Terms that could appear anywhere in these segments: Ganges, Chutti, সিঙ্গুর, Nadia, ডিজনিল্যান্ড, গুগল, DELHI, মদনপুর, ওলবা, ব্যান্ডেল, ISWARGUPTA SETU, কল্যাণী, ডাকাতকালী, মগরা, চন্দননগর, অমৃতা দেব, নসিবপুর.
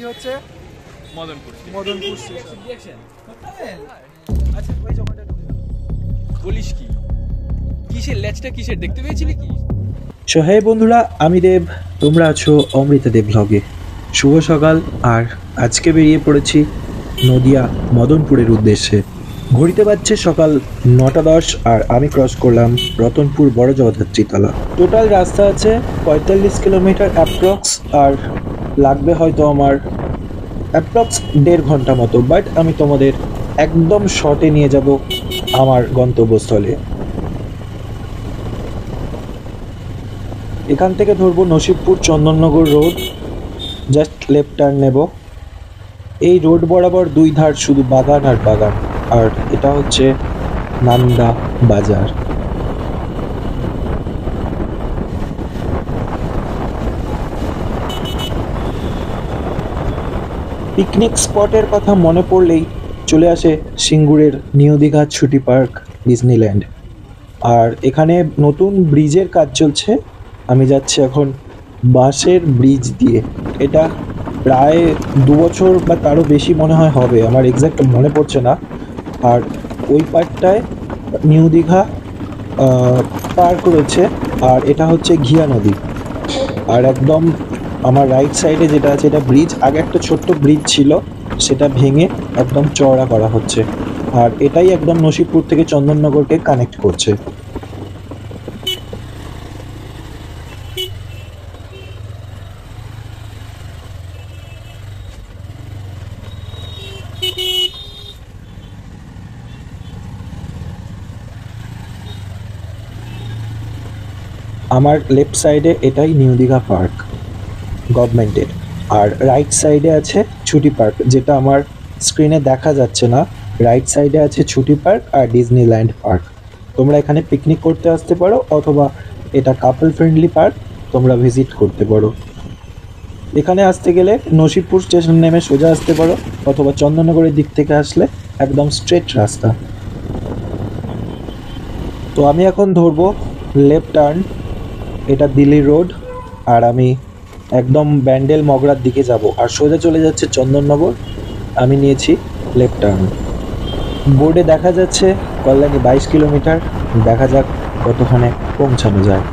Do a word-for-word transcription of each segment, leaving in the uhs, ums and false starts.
এটি হচ্ছে মদনপুর মদনপুর স্টেশন। আচ্ছা ওই জোনটা পুলিশ কি কিসের লেজটা কিসের দেখতে পেয়েছিলে কি? সো হে বন্ধুরা, আমি দেব, তোমরা আছো অমৃতা দেব ব্লগে। শুভ সকাল, আর আজকে বেরিয়ে পড়েছি নদিয়া মদনপুরের উদ্দেশ্যে। ঘড়িতে বাজছে সকাল নটা দশ আর আমি ক্রস করলাম রতনপুর বড় জগদ্ধাত্রীতলা। টোটাল রাস্তা আছে পঁয়তাল্লিশ কিলোমিটার অ্যাপ্রক্স, আর লাগবে হয়তো আমার অ্যাপ্রক্স দেড় ঘন্টা মতো। বাট আমি তোমাদের একদম শর্টে নিয়ে যাব আমার গন্তব্যস্থলে। এখান থেকে ধরবো নসিবপুর চন্দননগর road, just left turn নেব। এই রোড বরাবর দুই ধার শুধু বাগান আর বাগান, আর এটা হচ্ছে নান্দা বাজার। পিকনিক স্পটের কথা মনে পড়লেই চলে আসে সিঙ্গুরের নিউ দীঘা ছুটি পার্ক, ডিজনিল্যান্ড। আর এখানে নতুন ব্রিজের কাজ চলছে। আমি যাচ্ছি এখন বাঁশের ব্রিজ দিয়ে। এটা প্রায় দু বছর বা তারও বেশি মনে হয় হবে, আমার এক্স্যাক্ট মনে পড়ছে না। আর ওই পার্কটায় নিউ দীঘা পার্ক রয়েছে, আর এটা হচ্ছে ঘিয়া নদী। আর একদম আমার রাইট সাইডে যেটা আছে এটা ব্রিজ। আগে একটা ছোট্ট ব্রিজ ছিল, সেটা ভেঙে একদম চওড়া করা হচ্ছে, আর এটাই একদম নসিবপুর থেকে চন্দননগরকে কানেক্ট করছে। আমার লেফট সাইডে এটাই নিউ দীঘা পার্ক গভর্নমেন্টের, আর রাইট সাইডে আছে ছুটি পার্ক, যেটা আমার স্ক্রিনে দেখা যাচ্ছে না। রাইট সাইডে আছে ছুটি পার্ক আর ডিজনিল্যান্ড পার্ক। তোমরা এখানে পিকনিক করতে আসতে পারো, অথবা এটা কাপল ফ্রেন্ডলি পার্ক, তোমরা ভিজিট করতে পারো। এখানে আসতে গেলে নসিবপুর স্টেশন নেমে সোজা আসতে পারো, অথবা চন্দননগরের দিক থেকে আসলে একদম স্ট্রেট রাস্তা। তো আমি এখন ধরবো লেফট টার্ন, এটা দিল্লি রোড, আর আমি একদম ব্যান্ডেল মগরার দিকে যাব, আর সোজা চলে যাচ্ছে চন্দননগর। আমি নিয়েছি লেফট টার্ন। বোর্ডে দেখা যাচ্ছে কল্যাণী বাইশ কিলোমিটার, দেখা যাক কতখানে পৌঁছানো যায়।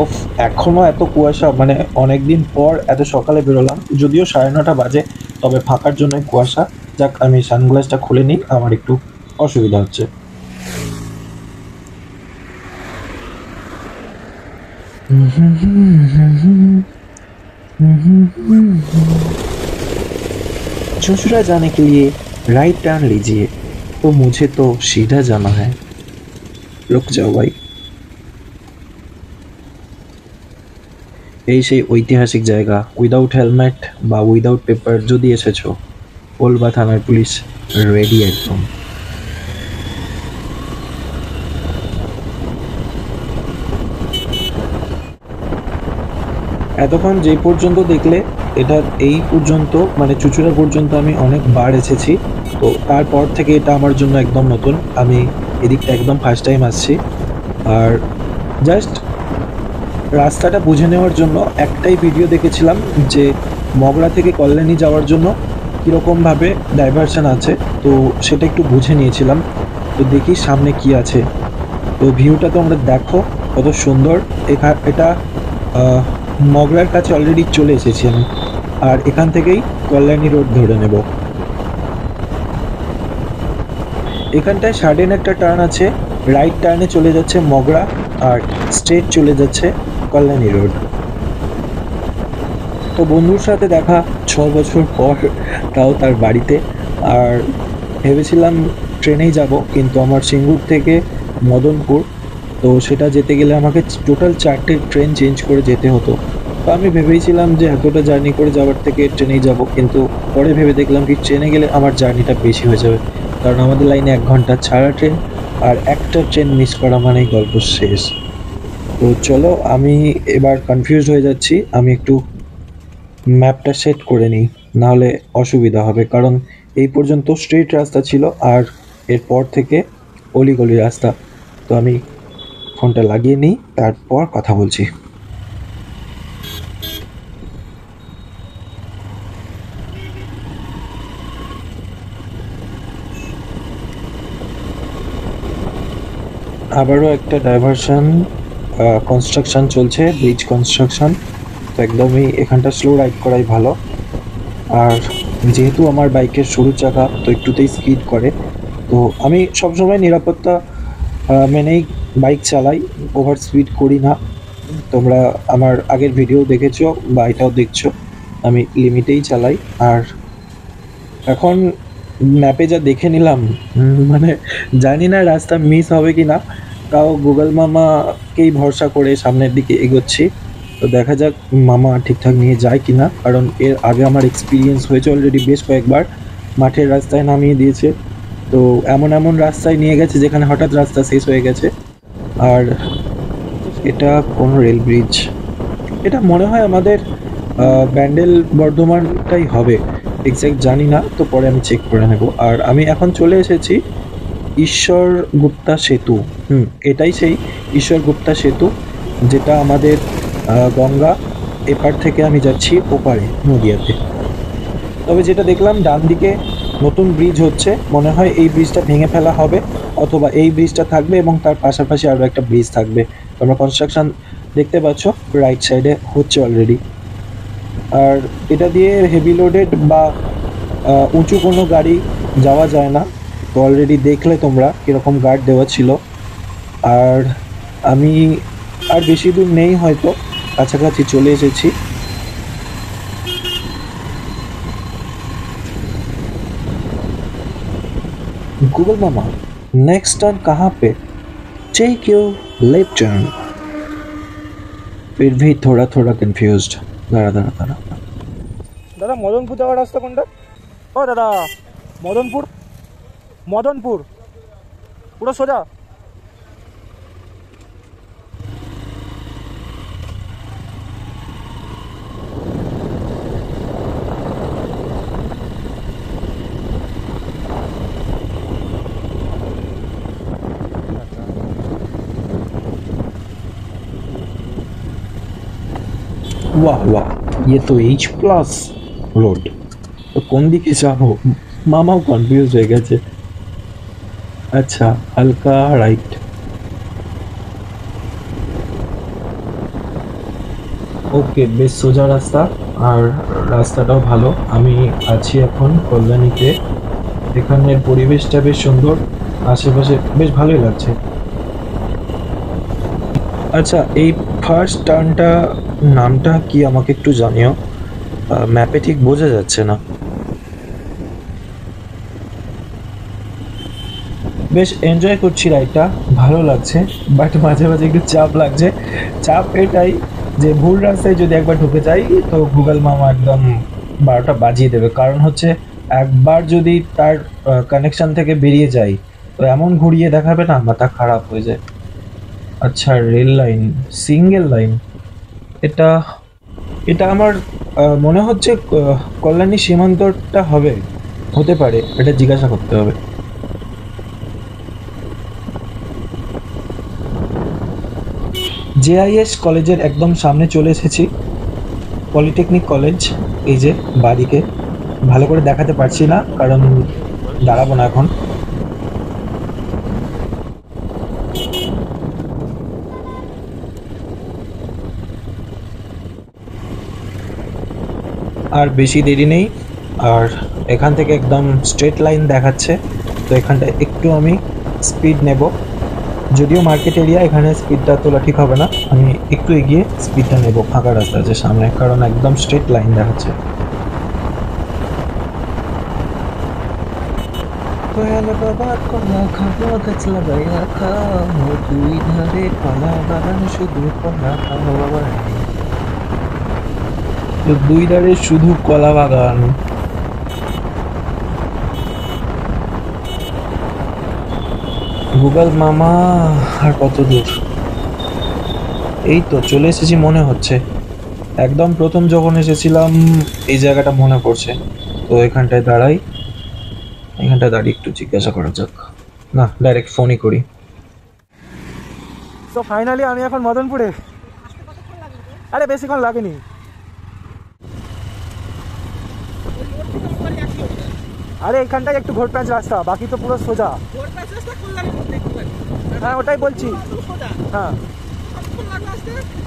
ওফ, এখনও এত কুয়াশা, মানে অনেক দিন পর এত সকালে বেরোলাম, যদিও সাড়ে নটা বাজে, তবে ফাঁকার জন্য কুয়াশা। যাক, আমি সানগ্লাসটা খুলে নিই, আমার একটু অসুবিধা হচ্ছে। चुचुरा जाने के लिए राइट टर्न लीजिए। तो मुझे तो सीधा जाना है, रुक जाओ भाई। এই সেই ঐতিহাসিক জায়গা, উইদাউট হেলমেট বা উইদাউট পেপার যদি এসেছো, ওলবা থানার পুলিশ রেডি একদম। এতক্ষণ যে পর্যন্ত দেখলে, এটা এই পর্যন্ত মানে চুচুড়া পর্যন্ত আমি অনেকবার এসেছি, তো তারপর থেকে এটা আমার জন্য একদম নতুন। আমি এদিকটা একদম ফার্স্ট টাইম আসছি। আর জাস্ট রাস্তাটা বুঝে নেওয়ার জন্য একটাই ভিডিও দেখেছিলাম যে মগরা থেকে কল্যাণী যাওয়ার জন্য কীরকমভাবে ডাইভারশান আছে, তো সেটা একটু বুঝে নিয়েছিলাম। তো দেখি সামনে কি আছে। তো ভিউটা তোমরা দেখো কত সুন্দর। এখা এটা মগরার কাছে অলরেডি চলে এসেছি আমি, আর এখান থেকেই কল্যাণী রোড ধরে নেব। এখানটায় সাডেন একটা টার্ন আছে, রাইট টার্নে চলে যাচ্ছে মগরা, আর স্ট্রেট চলে যাচ্ছে কল্যাণী রোড। তো বন্ধুর সাথে দেখা ছ বছর পর, তাও তার বাড়িতে। আর ভেবেছিলাম ট্রেনেই যাব, কিন্তু আমার সিঙ্গুর থেকে মদনপুর, তো সেটা যেতে গেলে আমাকে টোটাল চারটে ট্রেন চেঞ্জ করে যেতে হতো। তো আমি ভেবেছিলাম যে এতটা জার্নি করে যাওয়ার থেকে ট্রেনেই যাব, কিন্তু পরে ভেবে দেখলাম কি ট্রেনে গেলে আমার জার্নিটা বেশি হয়ে যাবে, কারণ আমাদের লাইনে এক ঘন্টা ছাড়া ট্রেন, আর একটা ট্রেন মিস করা মানেই গল্প শেষ। তো চলো, আমি এবার কনফিউজ হয়ে যাচ্ছি। আমি একটু ম্যাপটা সেট করে নিই, নাহলে অসুবিধা হবে, কারণ এই পর্যন্ত স্ট্রেট রাস্তা ছিল, আর এরপর থেকে অলিগলি রাস্তা। তো আমি ফোনটা লাগিয়ে নিই, তারপর কথা বলছি। आबारो एक डाइवर्शन कन्स्ट्रक्शन चलছে ब्रिज कन्स्ट्रक्शन तो एकदम ही एखानटा स्लो राइड कराई भालो और जेहेतु हमार बाइकेर शुरू चाका तो एकटूतेई स्किड करे तो आमी सब समय निरापत्ता मेनेई बाइक चालाई ओभार स्पिड करी ना। तोमरा आमार आगेर भिडियो देखेछो बा एटाओ देखछो आमी लिमिटेई चालाई और एखन मैपे जा देखे निलाम माने जानी ना रास्ता मिस होबे कि ना ताओ गूगल मामा के भरसा करे सामनेर दिके एगोच्छी तो देखा जाक मामा ठीकठाक निये जाए कि ना कारण एर आगे आमार एक्सपिरियेंस होयेछे अलरेडी बेश कयेकबार माठेर रास्ताय नामिये दियेछे तो एमन एमन रास्ताय निये गेछे जेखाने हठात् रास्ता शेष होये गेछे। Are Etah cone rail bridge एटा मने हय आमादेर बैंडेल बर्धमानटाई होबे एक्जैक्ट जानी ना तो परे आमी चेक करे नेब। और आमी एखन चले एसेछि ईश्वरगुप्ता सेतु हम्म एटाई सेई ईश्वरगुप्ता सेतु जेटा आमादेर गंगा एपार थेके आमी जाच्छी ओपारे नदियाते। तबे जेटा देखलाम डान दिके नतून ब्रिज होच्छे मने हय एई ब्रिजटा भेंगे फेला होबे अथवा एई ब्रिजटा थाकबे एबं तार पाशापाशि आरो एकटा ब्रिज थाकबे। तोमरा कन्स्ट्राक्शन देखते पाच्छ राइट साइडे होच्छे अलरेडी और एटा दिये हेवी लोडेड बा उंचु कोनो गाड़ी जावा जाय ना तो अलरेडी देखले तोमरा किरकम गार्ड देवा छिलो। और आमी आर बेशी दूर नेई हयतो কাছাকাছি চলে এসেছি গুগল মামা নেক্সট টার্ন कहां पे टेक योर लेफ्ट टर्न फिर भी थोड़ा थोड़ा कंफ्यूज्ड দাঁড়া দাঁড়া দাঁড়া দাদা মদনপুর যাওয়ার রাস্তা কোনটা ও দাদা মদনপুর মদনপুর পুরো সোজা वाह वाह ये तो एच प्लस रोड तो कौन दिखे जाओ मामाओ कन्फ्यूज हो गए। अच्छा हल्का राइट ओके बेश सोजा रास्ता और रास्ताटाओ भालो। आमी आछि एखन कल्याणीते एखानेर परिवेशटा बेश सुंदर आशेपाशे बेश भालोई लागछे। अच्छा ये फार्स्ट टार्नटा नामटा कि आमाके एकटू जानियो मैपे ठीक बोझा जाच्छे ना বেশ এনজয় করছি রাইডটা ভালো লাগছে বাট মাঝে মাঝে একটু চাপ লাগছে। চাপ এটাই যে ভুল রাস্তায় যদি একবার ঢুকে যাই তো গুগল মামা একদম বারোটা বাজিয়ে দেবে কারণ হচ্ছে একবার যদি তার কানেকশন থেকে বেরিয়ে যাই তো এমন ঘুরিয়ে দেখাবে না মাথা খারাপ হয়ে যায়। আচ্ছা রেল লাইন সিঙ্গেল লাইন এটা এটা আমার মনে হচ্ছে কল্যাণী সীমান্তটা হবে হতে পারে এটা জিজ্ঞাসা করতে হবে। জেআইএস কলেজের একদম সামনে চলে এসেছি পলিটেকনিক কলেজ এই যে বাড়িকে ভালো করে দেখাতে পারছি না কারণ দাঁড়াবো না এখন। আর বেশি দেরি নেই আর এখান থেকে একদম স্ট্রেট লাইন দেখাচ্ছে তো এখানটা একটু আমি স্পিড নেব যদিও মার্কেট এরিয়া এখানে স্পিডটা তোলা ঠিক হবে না আমি একটু এগিয়ে স্পিডটা নেব ফাঁকা রাস্তা আছে সামনে কারণ একদম স্ট্রেট লাইন দেখাচ্ছে। তো দুই ধারে শুধু কলা বাগান গুগল মামা আর কত দূর এই তো চলে এসেছি মনে হচ্ছে একদম প্রথম যখন এসেছিলাম এই জায়গাটা মনে পড়ছে তো এখানটায় দাঁড়াই এখানটায় দাঁড়িয়ে একটু জিজ্ঞাসা করা যাক না ডাইরেক্ট ফোনই করি। তো ফাইনালি আমি এখন মদনপুরে আরে বেশিক্ষণ লাগেনি अरे एक घंटा एक तो घोड़पैंच रास्ता बाकी तो पूरा सोजा घोड़पैंच रास्ता खुला नहीं होता है हाँ ওটাই বলছি হ্যাঁ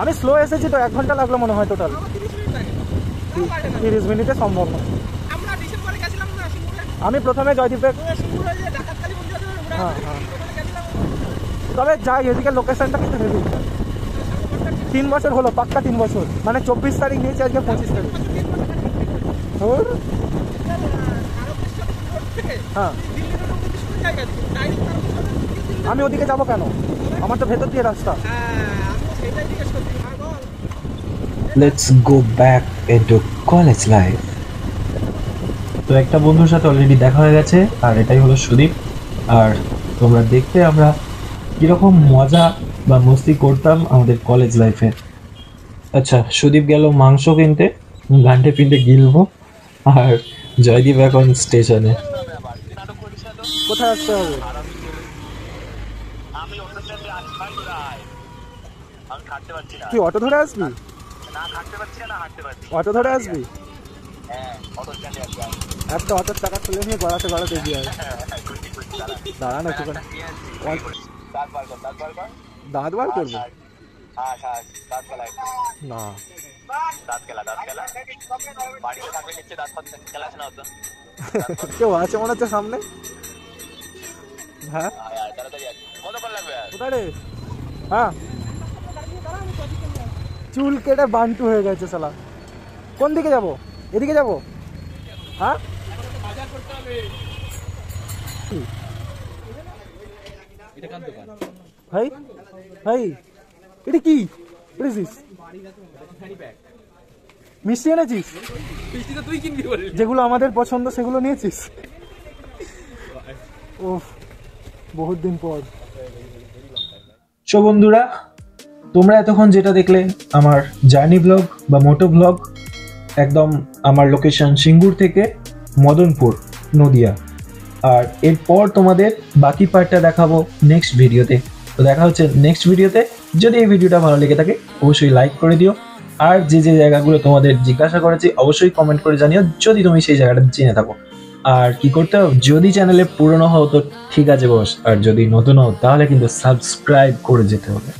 আমি স্লো এসেছি তো এক ঘন্টা লাগলো মনে হয় টোটাল তিরিশ মিনিটে সম্ভব না আমরা ডিসেম্বরে গেছিলাম না সিঙ্গুরে আমি প্রথমে জয়দীপে সিঙ্গুরে যে ডাকাতকালী মন্দির আছে ওখানে হ্যাঁ হ্যাঁ তবে যাই এদিকে লোকেশনটা কি হেভি तीन বছর হলো পাক্কা तीन বছর মানে चौबीस তারিখ নিয়েছি আজকে पच्चीस তারিখ और हाँ আমি ওদিকে যাব কেন আমার তো ভেতর দিয়ে রাস্তা let's go back into college life তো একটা বন্ধুর সাথে অলরেডি দেখা হয়ে গেছে আর এটাই হলো সুদীপ আর তোমরা দেখতে আমরা কি রকম মজা বা মস্তি করতাম আমাদের কলেজ লাইফে আচ্ছা সুদীপ গেল মাংস কিনতে ঘান্টে পিনতে গিলবো আর জয়দীপ এখন স্টেশনে কোথা আসতে হবে আমি অটোতে আসছি ভাই ভাই আমি হাঁটতে পারছি না তুই অটো ধরে আসবি না হাঁটতে পারছি না হাঁটতে পারছি অটো ধরে আসবি হ্যাঁ অটো চলে আসবি একটা অটো টাকা তুলে নিয়ে গড়াতে গড়াতে গিয়ে আয় দাঁড়া না তোকে দাঁত বার কর দাঁত বার কর দাঁত বার করব হ্যাঁ হ্যাঁ দাঁত বার না দাঁত কেলা দাঁত কেলা বাড়িতে থাকলে নিচে দাঁত পড়তে কেলা শোনা হতো কেউ আছে মনে হচ্ছে সামনে হ্যাঁ হ্যাঁ তাড়াতাড়ি আয় কত বল লাগবে উঠারে হ্যাঁ চুল কেটে বান্টু হয়ে গেছে শালা কোন দিকে যাব এদিকে যাব হ্যাঁ বাজার করতে হবে এটা কান দোকান ভাই ভাই এটা কি প্রিজিস বাড়ি ব্যাগ মিষ্টি এনেছিস মিষ্টি তো তুই কিনবি বলে যেগুলো আমাদের পছন্দ সেগুলো নিয়েছিস উফ বহুত দিন পর সো বন্ধুরা তোমরা এতক্ষণ যেটা দেখলে আমার জার্নি ব্লগ বা মোটো ব্লগ একদম আমার লোকেশন সিঙ্গুর থেকে মদনপুর নদিয়া আর এরপর তোমাদের বাকি পার্টটা দেখাবো নেক্সট ভিডিওতে তো দেখা হচ্ছে নেক্সট ভিডিওতে যদি এই ভিডিওটা ভালো লেগে থাকে অবশ্যই লাইক করে দিও আর যে যে জায়গাগুলো তোমাদের জিজ্ঞাসা করেছি অবশ্যই কমেন্ট করে জানিও যদি তুমি সেই জায়গাটা চিনে থাকো আর কি করতে হবে যদি চ্যানেলে পুরনো হও তো ঠিক আছে বস আর যদি নতুন হও তাহলে কিন্তু সাবস্ক্রাইব করে যেতে হবে।